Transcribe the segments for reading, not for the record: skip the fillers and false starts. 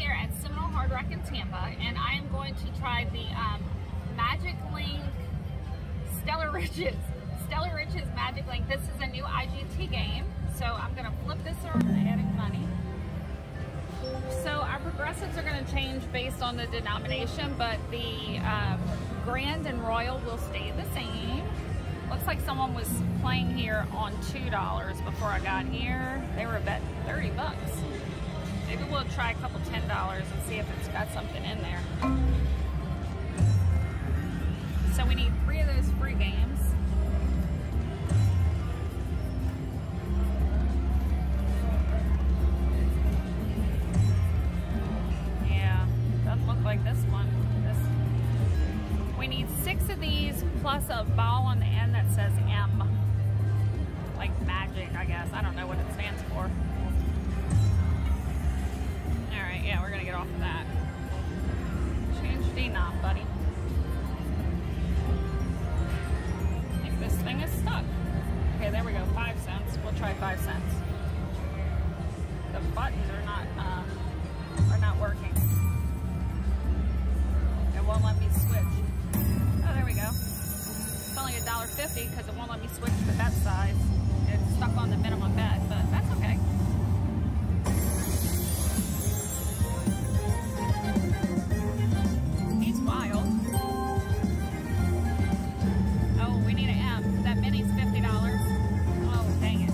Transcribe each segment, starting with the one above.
here at Seminole Hard Rock in Tampa, and I am going to try the Magic Link Stellar Riches Magic Link. This is a new IGT game, so I'm going to flip this around and adding money. So our progressives are going to change based on the denomination, but the Grand and Royal will stay the same. Looks like someone was playing here on $2 before I got here. They were betting 30 bucks. Maybe we'll try a couple $10 and see if it's got something in there. So we need 3 of those free games. Yeah, doesn't look like this one. We need 6 of these plus a ball on the end that says M. Like magic, I guess. I don't know what it stands for. Alright, yeah, we're gonna get off of that. Change denom, buddy. I think this thing is stuck. Okay, there we go. 5 cents. We'll try 5 cents. The buttons are not working. It won't let me switch. Oh, there we go. It's only $1.50 because it won't let me switch to that size. It's stuck on the minimum bet, but that's okay. He's wild. Oh, we need an M. That mini's $50. Oh, dang it.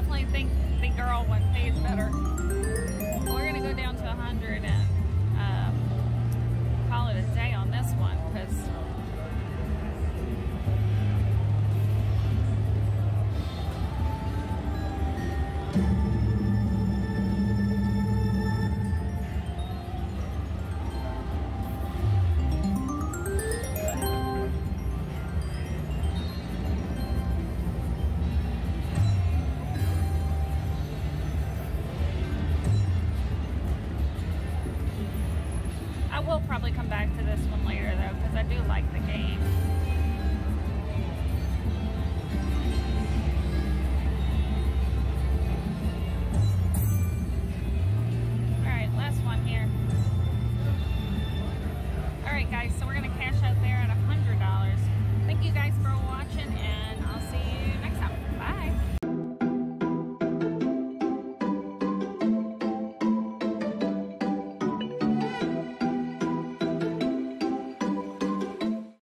definitely think the girl one pays better. We're gonna go down to 100 and call it a day on this one, because probably come back to this one later though, because I do like the game. All right, last one here. All right guys, so we're gonna carry